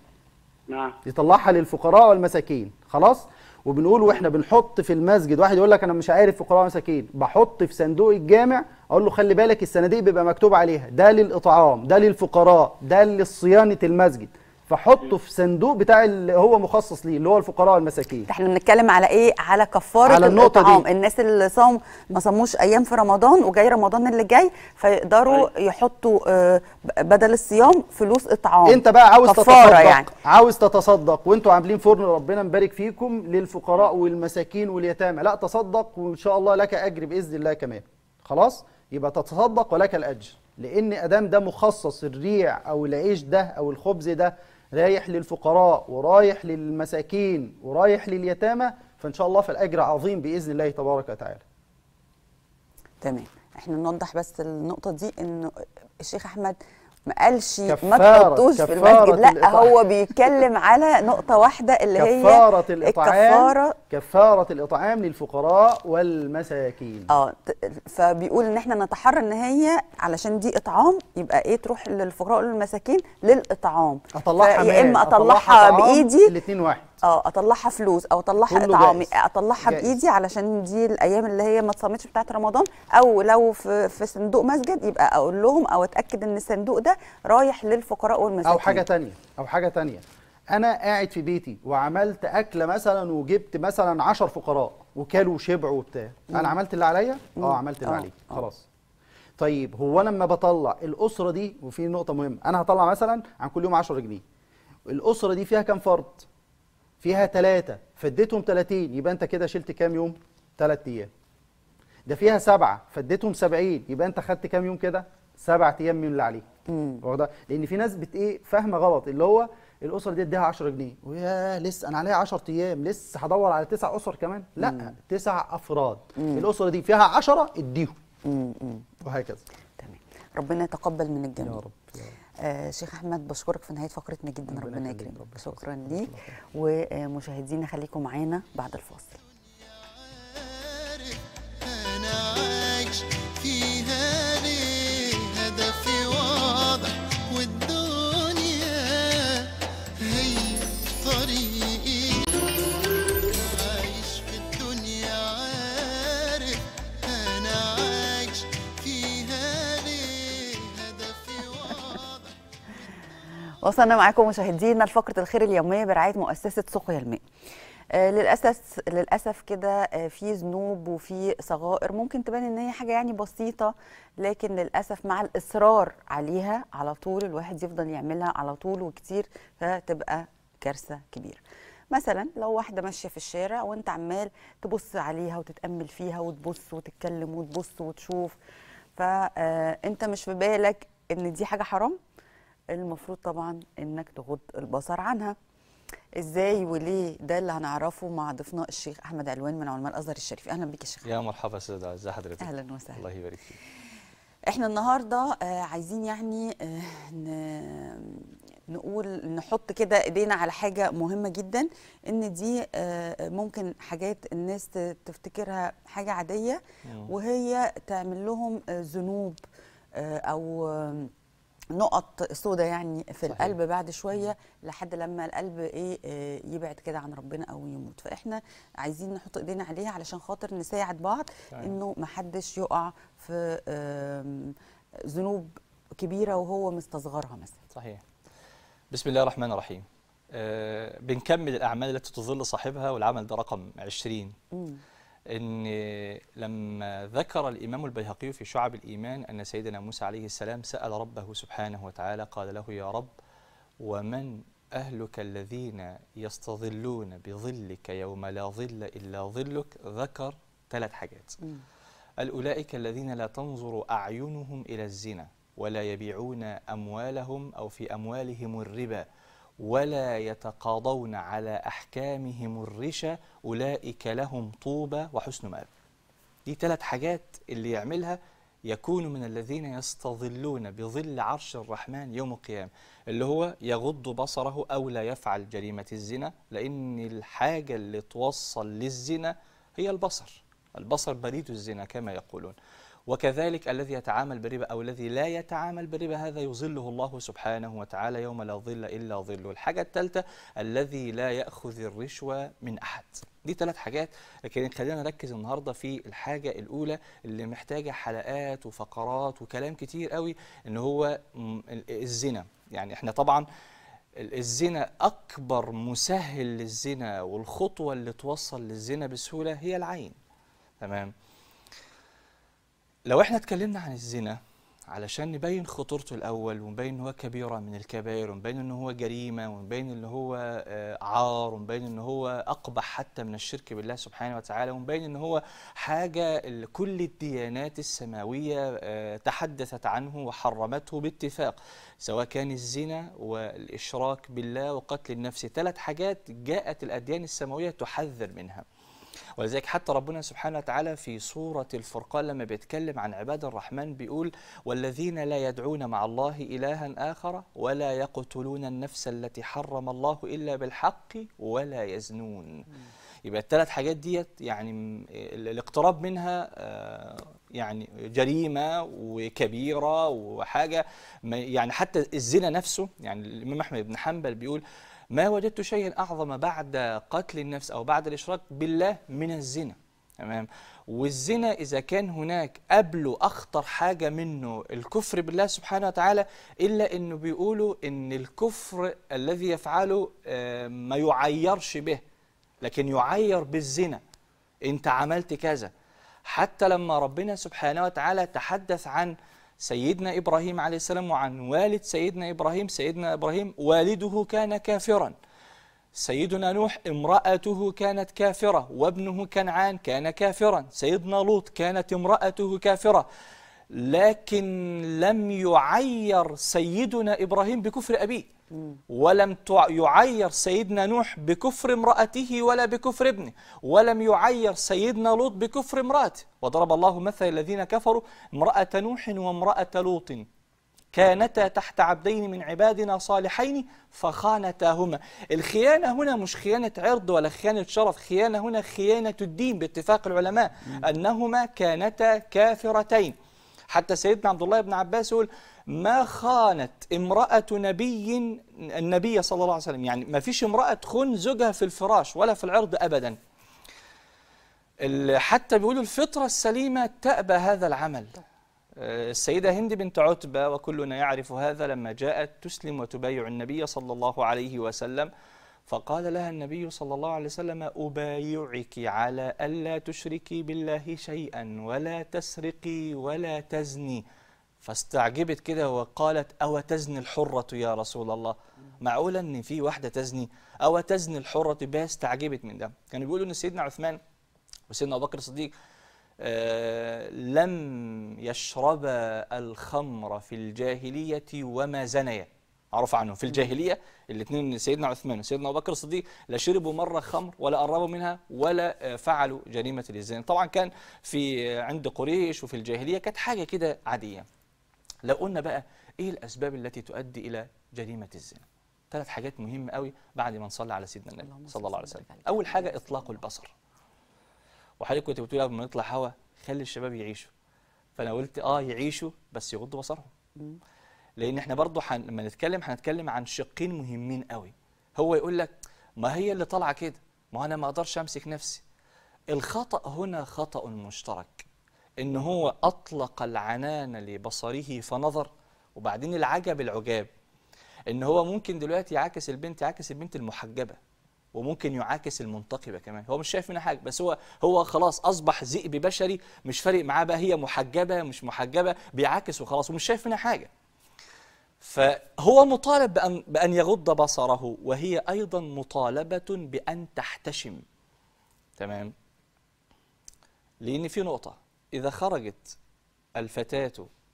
يطلعها للفقراء والمساكين، خلاص؟ وبنقول واحنا بنحط في المسجد، واحد يقول لك انا مش عارف فقراء ومساكين، بحط في صندوق الجامع، اقول له خلي بالك الصناديق بيبقى مكتوب عليها ده للاطعام، ده للفقراء، ده لصيانه المسجد. فحطه في صندوق بتاع اللي هو مخصص ليه، اللي هو الفقراء والمساكين. احنا بنتكلم على ايه؟ على كفاره على النقطه دي. الناس اللي ما صاموش ايام في رمضان وجاي رمضان اللي جاي، فيقدروا يحطوا بدل الصيام فلوس اطعام. انت بقى عاوز تتصدق يعني. عاوز تتصدق وانتوا عاملين فرن ربنا مبارك فيكم للفقراء والمساكين واليتامى، لا تصدق وان شاء الله لك اجر باذن الله كمان. خلاص؟ يبقى تتصدق ولك الاجر، لان ادام ده مخصص الريع او العيش ده او الخبز ده رايح للفقراء ورايح للمساكين ورايح لليتامى، فإن شاء الله فالأجر عظيم بإذن الله تبارك وتعالى. تمام. احنا نوضح بس النقطة دي، إن الشيخ أحمد ما قالش ما تحطوش في المسجد، لا هو بيتكلم على نقطة واحدة اللي هي كفارة الإطعام. كفارة الإطعام للفقراء والمساكين. فبيقول إن احنا نتحرى إن هي علشان دي إطعام، يبقى إيه؟ تروح للفقراء والمساكين للإطعام. أطلعها يا إما أطلعها بإيدي، الاتنين واحد. اطلعها فلوس او اطلعها اطعام، اطلعها بايدي علشان دي الايام اللي هي ما اتصامتش بتاعت رمضان، او لو في صندوق مسجد يبقى اقول لهم او اتاكد ان الصندوق ده رايح للفقراء والمساكين. او حاجه ثانيه، انا قاعد في بيتي وعملت اكله مثلا وجبت مثلا 10 فقراء وكلوا وشبعوا وبتاع، انا عملت اللي عليا. عملت اللي عليك، خلاص. طيب هو لما بطلع الاسره دي، وفي نقطه مهمه، انا هطلع مثلا عن كل يوم 10 جنيه، الاسره دي فيها كام فرد؟ فيها 3، فديتهم 30، يبقى انت كده شلت كام يوم؟ 3 ايام. ده فيها 7، فديتهم 70، يبقى انت خدت كام يوم كده؟ 7 ايام من اللي عليك. واخده؟ لان في ناس فاهمه غلط، اللي هو الاسره دي اديها 10 جنيه، ويا لسه انا عليها 10 ايام، لسه هدور على 9 اسر كمان. لا، 9 افراد. الاسره دي فيها 10 اديهم. وهكذا. تمام، ربنا يتقبل من الجميع يا رب. شيخ احمد بشكرك في نهايه فقرتنا جدا، ربنا يكرمك. شكرا ليك، ومشاهدينا خليكم معانا بعد الفاصل. انا عايش فيها ليه، هدفي واضح والدنيا هي طريقي، عايش في الدنيا عارف انا عايش فيها ليه، هدفي واضح. وصلنا معاكم مشاهدينا لفقره الخير اليوميه برعايه مؤسسه سقيا الماء. للأسف كده في ذنوب وفي صغائر ممكن تبان ان هي حاجة يعني بسيطة، لكن للأسف مع الإصرار عليها على طول الواحد يفضل يعملها على طول وكتير، فتبقى كارثة كبيرة. مثلا لو واحدة ماشية في الشارع وانت عمال تبص عليها وتتأمل فيها وتبص وتتكلم وتبص وتشوف، فانت مش في بالك ان دي حاجة حرام، المفروض طبعا انك تغض البصر عنها. ازاي وليه؟ ده اللي هنعرفه مع ضيفنا الشيخ احمد علوان من علماء الازهر الشريف. اهلا بك يا شيخ. يا مرحبا سيدة، ازي حضرتك؟ اهلا وسهلا، الله يبارك فيك. احنا النهارده عايزين يعني نقول نحط كده ايدينا على حاجه مهمه جدا، ان دي ممكن حاجات الناس تفتكرها حاجه عاديه وهي تعمل لهم ذنوب او نقط سودة يعني في صحيح. القلب بعد شوية لحد لما القلب يبعد كده عن ربنا أو يموت، فإحنا عايزين نحط إيدينا عليها علشان خاطر نساعد بعض إنه محدش يقع في ذنوب كبيرة وهو مستصغرها مثلا. صحيح. بسم الله الرحمن الرحيم. بنكمل الأعمال التي تظل صاحبها، والعمل ده رقم 20. إن لما ذكر الإمام البيهقي في شعب الإيمان أن سيدنا موسى عليه السلام سأل ربه سبحانه وتعالى، قال له: يا رب ومن أهلك الذين يستظلون بظلك يوم لا ظل إلا ظلك، ذكر 3 حاجات. قال: أولئك الذين لا تنظر أعينهم إلى الزنا ولا يبيعون أموالهم أو في أموالهم الربا ولا يتقاضون على أحكامهم الرشا، أولئك لهم طوبى وحسن مآب. دي 3 حاجات اللي يعملها يكون من الذين يستظلون بظل عرش الرحمن يوم القيامة، اللي هو يغض بصره أو لا يفعل جريمة الزنا، لأن الحاجة اللي توصل للزنا هي البصر، البصر بريد الزنا كما يقولون. وكذلك الذي يتعامل بالربا أو الذي لا يتعامل بالربا، هذا يظله الله سبحانه وتعالى يوم لا ظل إلا ظله. الحاجة الثالثة: الذي لا يأخذ الرشوة من أحد. دي 3 حاجات، لكن خلينا نركز النهارده في الحاجة الأولى اللي محتاجة حلقات وفقرات وكلام كتير قوي، إن هو الزنا. يعني إحنا طبعا الزنا أكبر مسهل للزنا والخطوة اللي توصل للزنا بسهولة هي العين. تمام؟ لو احنا اتكلمنا عن الزنا علشان نبين خطورته الاول، ونبين ان هو كبيره من الكبائر، ونبين ان هو جريمه، ونبين ان هو عار، ونبين ان هو اقبح حتى من الشرك بالله سبحانه وتعالى، ونبين ان هو حاجه كل الديانات السماويه تحدثت عنه وحرمته باتفاق، سواء كان الزنا والاشراك بالله وقتل النفس. 3 حاجات جاءت الاديان السماويه تحذر منها، ولذلك حتى ربنا سبحانه وتعالى في سورة الفرقان لما بيتكلم عن عباد الرحمن بيقول: والذين لا يدعون مع الله إلها آخر ولا يقتلون النفس التي حرم الله إلا بالحق ولا يزنون. يبقى 3 حاجات ديت يعني الاقتراب منها يعني جريمة وكبيرة وحاجة، يعني حتى الزنا نفسه. يعني الإمام أحمد بن حنبل بيقول: ما وجدت شيئا أعظم بعد قتل النفس أو بعد الإشراك بالله من الزنا. تمام؟ والزنا إذا كان هناك قبله أخطر حاجة منه الكفر بالله سبحانه وتعالى، إلا أنه بيقولوا أن الكفر الذي يفعله ما يعيرش به، لكن يعير بالزنا، أنت عملت كذا. حتى لما ربنا سبحانه وتعالى تحدث عن سيدنا إبراهيم عليه السلام وعن والد سيدنا إبراهيم، سيدنا إبراهيم والده كان كافرا، سيدنا نوح امرأته كانت كافرة، وابنه كنعان كان كافرا، سيدنا لوط كانت امرأته كافرة. لكن لم يعير سيدنا إبراهيم بكفر أبيه، ولم يعير سيدنا نوح بكفر امرأته ولا بكفر ابنه، ولم يعير سيدنا لوط بكفر امرأته. وضرب الله مثل الذين كفروا امرأة نوح وامرأة لوط كانتا تحت عبدين من عبادنا صالحين فخانتاهما. الخيانة هنا مش خيانة عرض ولا خيانة شرف، خيانة هنا خيانة الدين باتفاق العلماء، أنهما كانتا كافرتين. حتى سيدنا عبد الله بن عباس يقول ما خانت امرأة نبي النبي صلى الله عليه وسلم، يعني ما فيش امرأة تخون زوجها في الفراش ولا في العرض أبدا. حتى بيقولوا الفطرة السليمة تأبى هذا العمل. السيدة هند بنت عتبة وكلنا يعرف هذا لما جاءت تسلم وتبايع النبي صلى الله عليه وسلم، فقال لها النبي صلى الله عليه وسلم أبايعك على ألا تشركي بالله شيئا ولا تسرقي ولا تزني. فاستعجبت كده وقالت أو تزني الحرة يا رسول الله؟ معقولة أن في واحدة تزني؟ أو تزني الحرة؟ بها استعجبت من ده. كانوا بيقولوا أن سيدنا عثمان وسيدنا أبو بكر الصديق لم يشرب الخمر في الجاهلية وما زنيا. عرف عنهم في الجاهلية الاثنين سيدنا عثمان وسيدنا أبو بكر الصديق لا شربوا مرة خمر ولا قربوا منها ولا فعلوا جريمة الزنا. طبعا كان في عند قريش وفي الجاهلية كانت حاجة كده عادية. لو قلنا بقى إيه الأسباب التي تؤدي إلى جريمة الزنا؟ ثلاث حاجات مهمة قوي بعد ما نصلي على سيدنا النبي صلى الله عليه وسلم. أول حاجة إطلاق البصر. وحضرتك كنت بتقول قبل ما نطلع هوا خلي الشباب يعيشوا، فانا قلت يعيشوا بس يغضوا بصرهم، لان احنا برضه لما نتكلم هنتكلم عن شقين مهمين قوي. هو يقول لك ما هي اللي طالعه كده، ما انا ما اقدرش امسك نفسي. الخطأ هنا خطأ مشترك، ان هو اطلق العنان لبصره فنظر. وبعدين العجب العجاب ان هو ممكن دلوقتي يعاكس البنت المحجبه، وممكن يعاكس المنتقبه كمان، هو مش شايف منها حاجه، بس هو خلاص اصبح ذئب بشري، مش فارق معاه بقى هي محجبه مش محجبه، بيعاكس وخلاص ومش شايف منها حاجه. فهو مطالب بأن يغض بصره، وهي ايضا مطالبه بأن تحتشم. تمام؟ لأن في نقطه، اذا خرجت الفتاه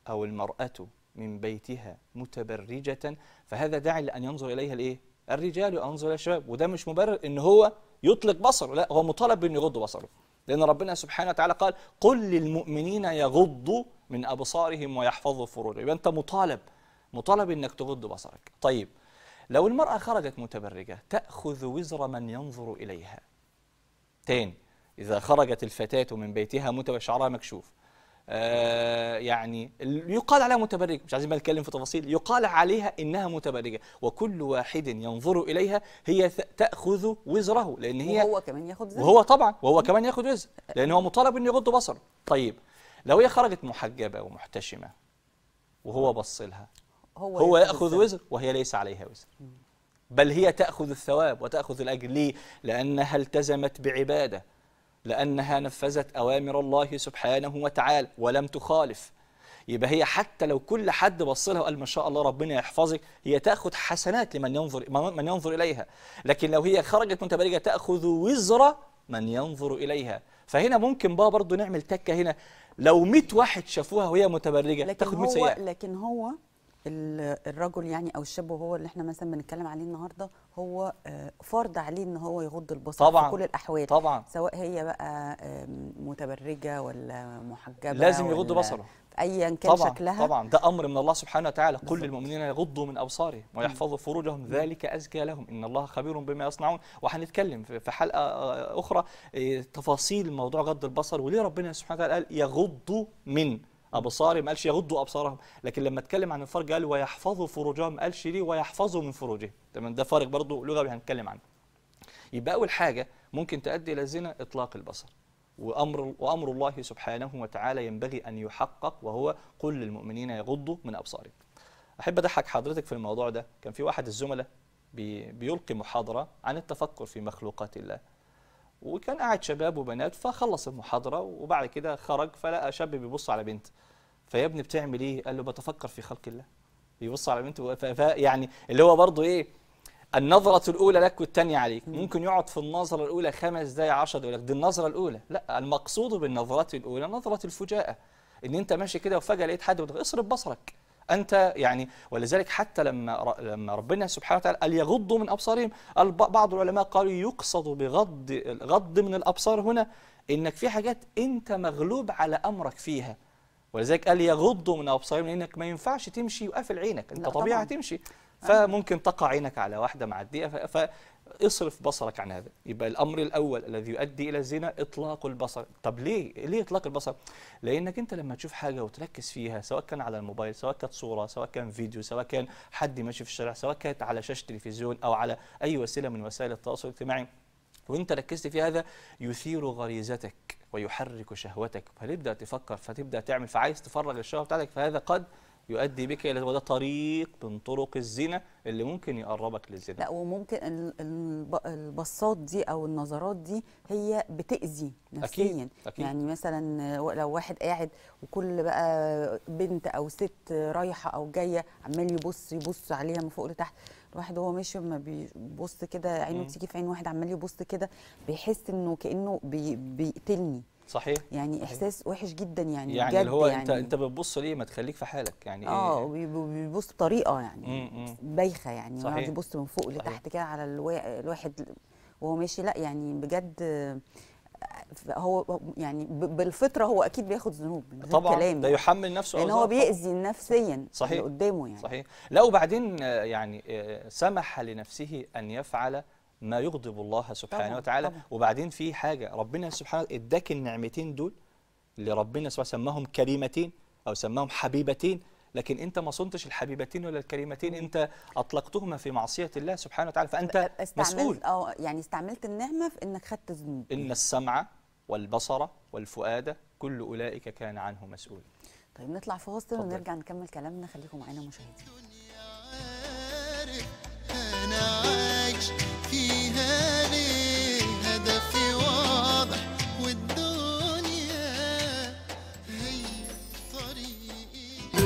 او المراه من بيتها متبرجه فهذا داعي لأن ينظر اليها الايه؟ الرجال وأنظر إلى الشباب. وده مش مبرر إن هو يطلق بصره، لا هو مطالب بأن يغض بصره، لأن ربنا سبحانه وتعالى قال قل للمؤمنين يغضوا من أبصارهم ويحفظوا فروجهم. يبقى أنت مطالب إنك تغض بصرك. طيب لو المرأة خرجت متبرجة تأخذ وزر من ينظر إليها. تاني، إذا خرجت الفتاة من بيتها شعرها مكشوف، يعني يقال عليها متبرجة، مش عايزين بقى نتكلم في تفاصيل، يقال عليها إنها متبرجة، وكل واحد ينظر إليها هي تأخذ وزره، لأن هي وهو كمان ياخد وزر، وهو كمان ياخد وزر لأن هو مطالب إنه يغض بصره. طيب لو هي خرجت محجبة ومحتشمة وهو بص لها، هو يأخذ وزر وهي ليس عليها وزر، بل هي تأخذ الثواب وتأخذ الأجر. ليه؟ لأنها التزمت بعبادة، لأنها نفذت أوامر الله سبحانه وتعالى ولم تخالف. يبقى هي حتى لو كل حد بص لها وقال ما شاء الله ربنا يحفظك، هي تأخذ حسنات لمن ينظر إليها. لكن لو هي خرجت متبرجة تأخذ وزر من ينظر إليها. فهنا ممكن بقى برضه نعمل تكة هنا، لو 100 واحد شافوها وهي متبرجة تاخد 100 سيئة. لكن هو الرجل يعني او الشاب، وهو اللي احنا مثلا بنتكلم عليه النهارده، هو فرض عليه ان هو يغض البصر طبعا في كل الاحوال، طبعا سواء هي بقى متبرجه ولا محجبه، لازم يغض بصره ايا كان شكلها. طبعا ده امر من الله سبحانه وتعالى، كل المؤمنين يغضوا من ابصارهم ويحفظوا فروجهم ذلك ازكى لهم ان الله خبير بما يصنعون. وهنتكلم في حلقه اخرى تفاصيل موضوع غض البصر وليه ربنا سبحانه وتعالى قال يغضوا من أبصارهم، ما قالش يغضوا أبصارهم. لكن لما اتكلم عن الفرج قال ويحفظوا فروجهم، ما قالش ليه ويحفظوا من فروجهم. تمام؟ ده فرق برضه لغوي هنتكلم عنه. يبقى أول حاجة ممكن تؤدي إلى الزنا إطلاق البصر، وأمر الله سبحانه وتعالى ينبغي أن يحقق، وهو قل للمؤمنين يغضوا من أبصارهم. أحب أضحك حضرتك في الموضوع ده، كان في واحد الزملاء بيلقي محاضرة عن التفكر في مخلوقات الله، وكان قاعد شباب وبنات، فخلص المحاضرة وبعد كده خرج فلقى شاب بيبص على بنت، فيا ابني بتعمل ايه؟ قال له بتفكر في خلق الله. بيبص على بنت يعني اللي هو برضه ايه؟ النظرة الأولى لك والثانية عليك، ممكن يقعد في النظرة الأولى 5 دقايق 10 دقايق، دي النظرة الأولى، لا المقصود بالنظرة الأولى نظرة الفجاءة، ان انت ماشي كده وفجاه لقيت حد اصرف بصرك انت يعني. ولذلك حتى لما ربنا سبحانه وتعالى قال يغضوا من ابصارهم، قال بعض العلماء قالوا يقصد بغض من الابصار هنا انك في حاجات انت مغلوب على امرك فيها، ولذلك قال يغضوا من ابصارهم لانك ما ينفعش تمشي وقافل عينك، انت طبيعي هتمشي فممكن تقع عينك على واحده معديه اصرف بصرك عن هذا. يبقى الامر الاول الذي يؤدي الى الزنا اطلاق البصر. طب ليه اطلاق البصر؟ لانك انت لما تشوف حاجه وتركز فيها، سواء كان على الموبايل، سواء كانت صوره، سواء كان فيديو، سواء كان حد ماشي في الشارع، سواء كانت على شاشه تلفزيون او على اي وسيله من وسائل التواصل الاجتماعي، وانت ركزت في هذا يثير غريزتك ويحرك شهوتك، فتبدا تفكر، فتبدا تعمل، فعايز تفرغ الشهوه بتاعتك، فهذا قد يؤدي بك الى، وده طريق من طرق الزنا اللي ممكن يقربك للزنا. لا، وممكن البصات دي او النظرات دي هي بتأذي نفسيا. أكيد. أكيد. يعني مثلا لو واحد قاعد وكل بقى بنت او ست رايحه او جايه عمال يبص عليها من فوق لتحت، الواحد وهو ماشي ما بيبص كده عينه بتيجي في عين واحد عمال يبص كده، بيحس انه كانه بيقتلني. صحيح. يعني صحيح. احساس وحش جدا يعني بجد. اللي هو يعني انت بتبص ليه؟ ما تخليك في حالك يعني. بيبص بطريقه يعني بايخه يعني، يقعد يبص من فوق لتحت كده على الواحد وهو ماشي. لا يعني بجد هو يعني بالفطره هو اكيد بياخد ذنوب طبعا كلامي. ده يحمل نفسه لان هو بيأذي نفسيا اللي قدامه يعني. صحيح. لا، وبعدين يعني سمح لنفسه ان يفعل ما يغضب الله سبحانه طبعًا وتعالى طبعًا. وبعدين في حاجة ربنا سبحانه اداك النعمتين دول اللي ربنا سماهم كريمتين أو سماهم حبيبتين، لكن أنت ما صنتش الحبيبتين ولا الكريمتين، أنت أطلقتهما في معصية الله سبحانه وتعالى، فأنت مسؤول. يعني استعملت النعمة في إنك خدت ذنوب. إن السمع والبصر والفؤاد كل أولئك كان عنه مسؤول. طيب نطلع في فاصل ونرجع نكمل كلامنا، خليكم معانا مشاهدين. فيها لي هدفي واضح والدنيا هي طريقي.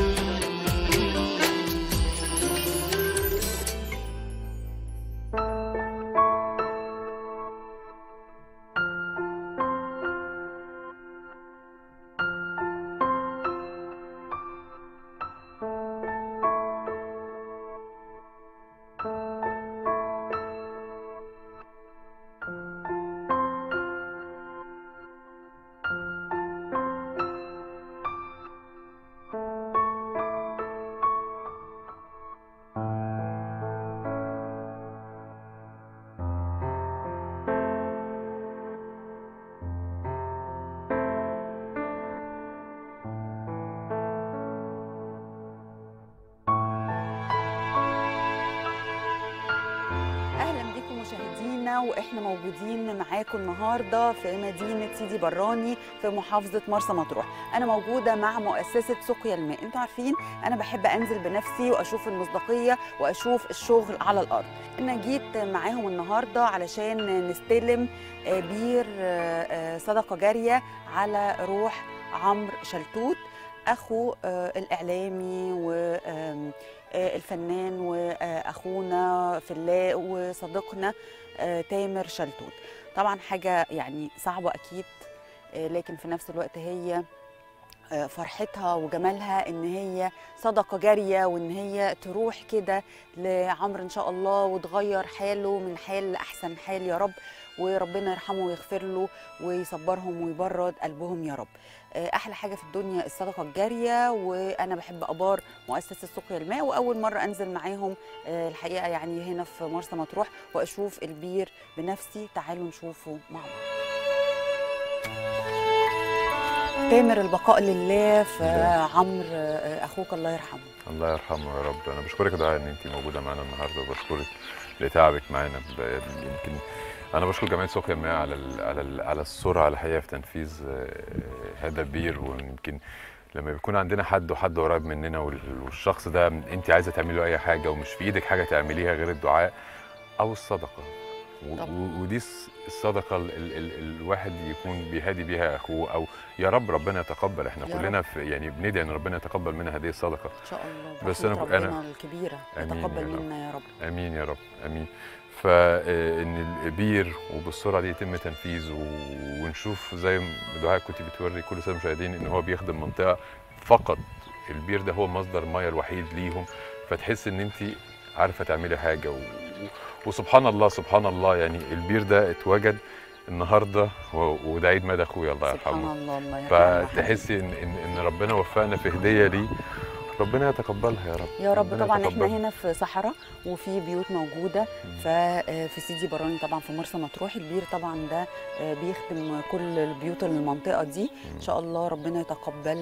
واحنا موجودين معاكم النهارده في مدينه سيدي براني في محافظه مرسى مطروح. انا موجوده مع مؤسسه سقيا الماء. انتوا عارفين انا بحب انزل بنفسي واشوف المصداقيه واشوف الشغل على الارض. انا جيت معاهم النهارده علشان نستلم بير صدقه جاريه على روح عمرو شلتوت، اخو الاعلامي و الفنان واخونا في الله وصديقنا تامر شلتوت. طبعا حاجه يعني صعبه اكيد، لكن في نفس الوقت هي فرحتها وجمالها ان هي صدقه جاريه، وان هي تروح كده لعمرو ان شاء الله وتغير حاله من حال لاحسن حال يا رب، وربنا يرحمه ويغفر له ويصبرهم ويبرد قلبهم يا رب. احلى حاجه في الدنيا الصدقه الجاريه، وانا بحب ابار مؤسسه سقيا الماء، واول مره انزل معاهم الحقيقه يعني هنا في مرسى مطروح واشوف البير بنفسي. تعالوا نشوفه مع بعض. تامر، البقاء لله. فعمرو اخوك الله يرحمه. الله يرحمه يا رب. انا بشكرك يا دعاء ان انت موجوده معانا النهارده، وبشكرك لتعبك معانا. يمكن انا بشكر جمعيه سقيا الماء على ال على ال على السرعه الحقيقه في تنفيذ هذا البير. ويمكن لما بيكون عندنا حد قريب مننا والشخص ده انت عايزه تعملي له اي حاجه ومش في ايدك حاجه تعمليها غير الدعاء او الصدقه، ودي الصدقه الواحد يكون بيهادي بيها اخوه، او يا رب ربنا يتقبل. احنا كلنا يعني بندعي ان ربنا يتقبل منا هذه الصدقه ان شاء الله. بس انا الكبيره يتقبل منا يا رب. امين يا رب امين. فان الكبير وبالسرعه دي يتم تنفيذه، ونشوف زي دعاء كنت بتوري كل سنه مشاهدين ان هو بيخدم منطقه فقط، البير ده هو مصدر الميه الوحيد ليهم، فتحس ان انت عارفه تعملي حاجه. وسبحان الله سبحان الله، يعني البير ده اتوجد النهارده وده عيد ميلاد اخويا الله يرحمه. سبحان الله الله يرحمه. فتحسي ان ربنا وفقنا في هديه ليه، ربنا يتقبلها يا رب يا رب. طبعا يتقبلها. احنا هنا في صحراء وفي بيوت موجوده في سيدي براني طبعا في مرسى مطروح. البير طبعا ده بيخدم كل البيوت المنطقه دي، ان شاء الله ربنا يتقبل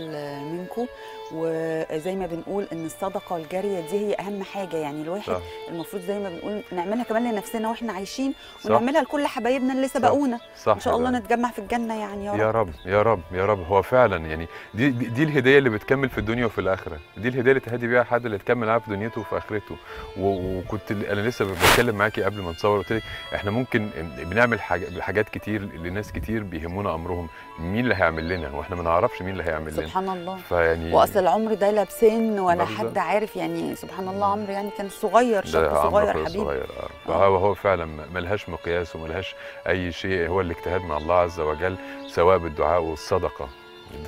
منكم. وزي ما بنقول ان الصدقه الجاريه دي هي اهم حاجه، يعني الواحد صح. المفروض زي ما بنقول نعملها كمان لنفسنا واحنا عايشين، ونعملها لكل حبايبنا اللي سبقونا، ان شاء الله نتجمع في الجنه يعني يا رب. يا رب يا رب يا رب. هو فعلا يعني دي الهديه اللي بتكمل في الدنيا وفي الاخره، دي الهديه اللي تهدي بيها حد اللي تكمل معاه في دنيته وفي اخرته. وكنت انا لسه بتكلم معاكي قبل ما نصور، قلت لك احنا ممكن بنعمل حاجات كتير لناس كتير بيهمونا امرهم، مين اللي هيعمل لنا واحنا ما نعرفش مين اللي هيعمل لنا سبحان الله. فيعني واصل العمر ده لا بسن ولا حد عارف، يعني سبحان الله عمرو يعني كان صغير، شاب صغير حبيبي هو فعلا ملهاش مقياس وملهاش اي شيء. هو الاجتهاد مع الله عز وجل، سواء بالدعاء والصدقه.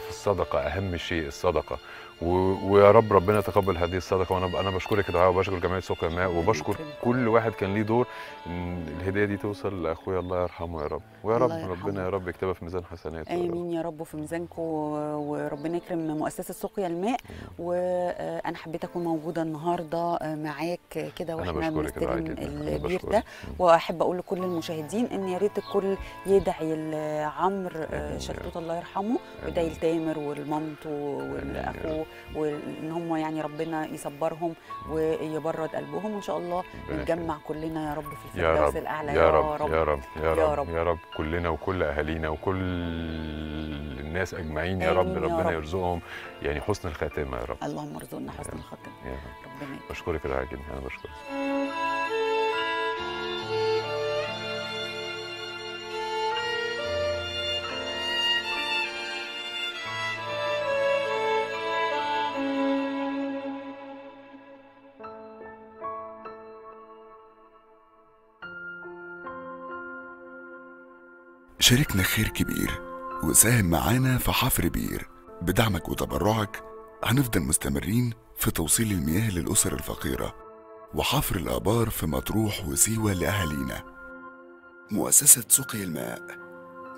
في الصدقه اهم شيء الصدقه، ويا رب ربنا يتقبل هذه الصدقه. وانا بشكرك دعاء، وبشكر جمعيه سقيا الماء، وبشكر كل واحد كان ليه دور ان الهديه دي توصل لاخويا الله يرحمه يا رب. ويا رب ربنا يا رب يكتبها في ميزان حسناته. امين يا رب، وفي ميزانكم، وربنا يكرم مؤسسه سقيا الماء. وانا حبيت اكون موجوده النهارده معاك كده واحنا بنستلم البير ده. واحب اقول لكل المشاهدين ان يا ريت الكل يدعي لعمرو شلتوت الله يرحمه، ويدعي لتامر والمامته والاخو، وان هم يعني ربنا يصبرهم ويبرد قلبهم، وان شاء الله نتجمع كلنا يا رب في الفردوس الاعلى يا رب يا رب يا رب يا رب يا رب. كلنا وكل اهالينا وكل الناس اجمعين يا رب، ربنا يرزقهم يعني حسن الخاتمه يا رب. اللهم ارزقنا حسن الخاتمه يا رب. ربنا يكرمك. بشكرك يا عاجل، انا بشكرك. شاركنا خير كبير وساهم معانا في حفر بير. بدعمك وتبرعك هنفضل مستمرين في توصيل المياه للأسر الفقيرة وحفر الآبار في مطروح وسيوة لأهالينا. مؤسسة سقيا الماء،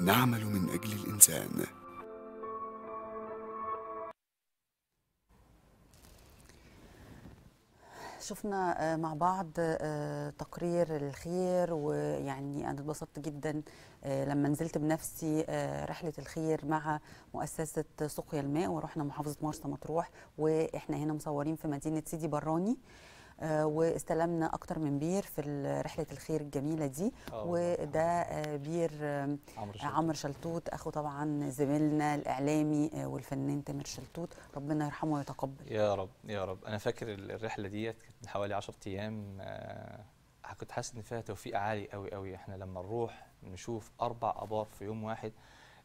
نعمل من أجل الإنسان. شفنا مع بعض تقرير الخير، ويعني أنا اتبسطت جدا لما نزلت بنفسي رحلة الخير مع مؤسسة سقيا الماء، ورحنا محافظة مرسى مطروح، وإحنا هنا مصورين في مدينة سيدي براني، واستلمنا أكتر من بير في رحلة الخير الجميلة دي. وده بير عمرو شلتوت، أخو طبعا زميلنا الإعلامي والفنان تامر شلتوت، ربنا يرحمه ويتقبل يا رب يا رب. أنا فاكر الرحلة دي كانت من حوالي 10 أيام، كنت حاسس إن فيها توفيق عالي قوي قوي. إحنا لما نروح نشوف 4 آبار في يوم واحد،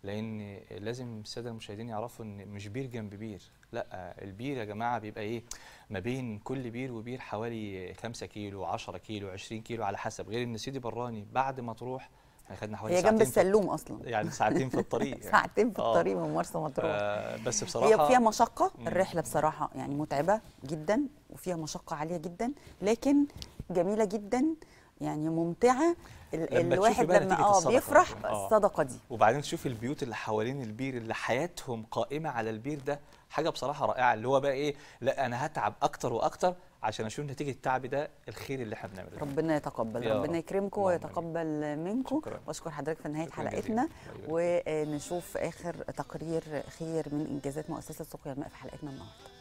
لأن لازم السادة المشاهدين يعرفوا إن مش بير جنب بير، لا البير يا جماعه بيبقى ايه ما بين كل بير وبير حوالي 5 كيلو 10 كيلو 20 كيلو على حسب. غير ان سيدي براني بعد ما تروح احنا خدنا حوالي هي ساعتين، هي جنب السلوم اصلا يعني ساعتين في الطريق يعني. ساعتين في الطريق من مرسى مطروح. بس بصراحه هي فيها مشقه الرحله بصراحه، يعني متعبه جدا وفيها مشقه عاليه جدا، لكن جميله جدا يعني ممتعه. الواحد لما بيفرح الصدقه دي، وبعدين تشوف البيوت اللي حوالين البير اللي حياتهم قائمه على البير ده، حاجه بصراحه رائعه. اللي هو بقى ايه، لا انا هتعب اكتر واكتر عشان اشوف نتيجه التعب ده، الخير اللي احنا بنعمله. ربنا يتقبل، ربنا يكرمكم ويتقبل منكم. واشكر حضرتك في نهايه حلقتنا، ونشوف اخر تقرير خير من انجازات مؤسسه سقيا الماء في حلقتنا النهارده.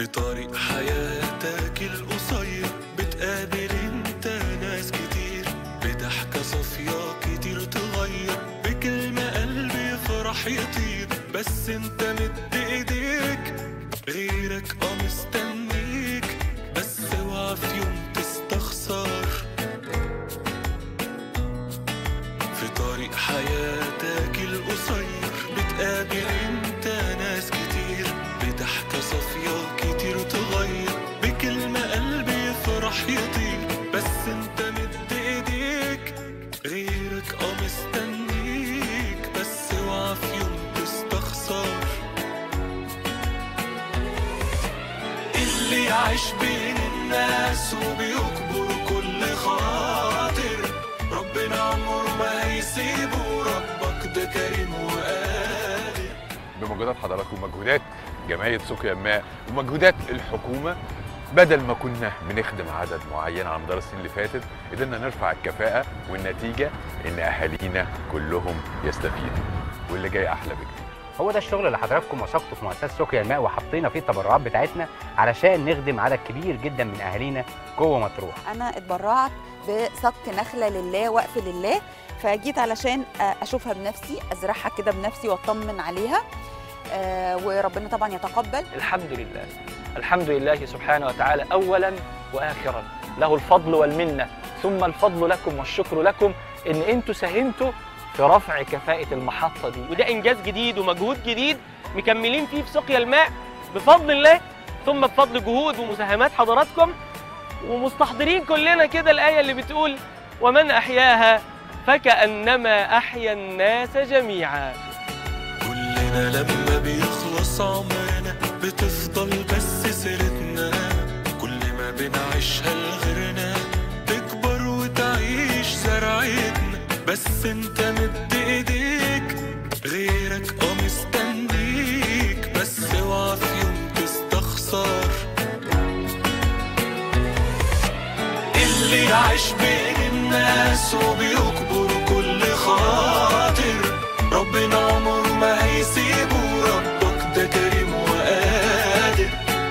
في طريق حياتك القصير بتقابل انت ناس كتير، بضحكة صافية كتير تغير، بكلمة قلبي فرح يطير، بس انت مد ايديك غيرك مستنيك، بس اوعى في يوم تستخسر. في طريق حياتك القصير بتقابل انت ناس كتير، بضحكة صافية كتير تغير، بكلمة قلبي فرح يطير، بس انت مد ايديك غيرك مستنيك، بس اوعى في يوم تستخسر. اللي يعيش بين الناس وبيكبر كل خاطر، ربنا عمره ما هيسيبه، ربك ده كريم وقادر. بمجهودات حضراتكم ومجهودات جمعية سقيا الماء ومجهودات الحكومة، بدل ما كنا بنخدم عدد معين على مدار السنين اللي فاتت، قدرنا نرفع الكفاءة، والنتيجة إن أهالينا كلهم يستفيدوا واللي جاي أحلى بكتير. هو ده الشغل اللي حضراتكم وثقتوا في مؤسسه سقيا الماء وحطينا فيه التبرعات بتاعتنا علشان نخدم عدد كبير جدا من اهالينا جوه مطروح. انا اتبرعت بسقط نخله لله وقف لله، فجيت علشان اشوفها بنفسي، ازرعها كده بنفسي واطمن عليها، وربنا طبعا يتقبل. الحمد لله، الحمد لله سبحانه وتعالى اولا واخرا، له الفضل والمنه، ثم الفضل لكم والشكر لكم ان انتم ساهمتوا في رفع كفاءة المحطة دي، وده إنجاز جديد ومجهود جديد مكملين فيه في سقيا الماء بفضل الله، ثم بفضل جهود ومساهمات حضراتكم، ومستحضرين كلنا كده الآية اللي بتقول ومن أحياها فكأنما أحيا الناس جميعا. كلنا لما بيخلص عمرنا بتفضل بس سيرتنا، كل ما بنعيشها لغيرنا تكبر وتعيش زرعتنا، بس انت مد ايديك غيرك مستنيك، بس اوعى في يوم تستخسر. اللي يعيش بين الناس وبيكبر كل خاطر، ربنا عمره ما هيسيبه، ربك ده كريم وقادر.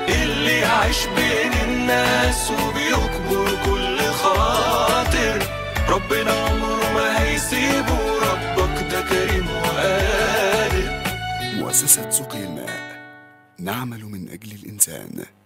اللي يعيش بين الناس وبيكبر كل خاطر، ربنا عمره ما هيسيبه، ربك ده كريم وقادر. مؤسسة سقيا الماء، نعمل من أجل الإنسان.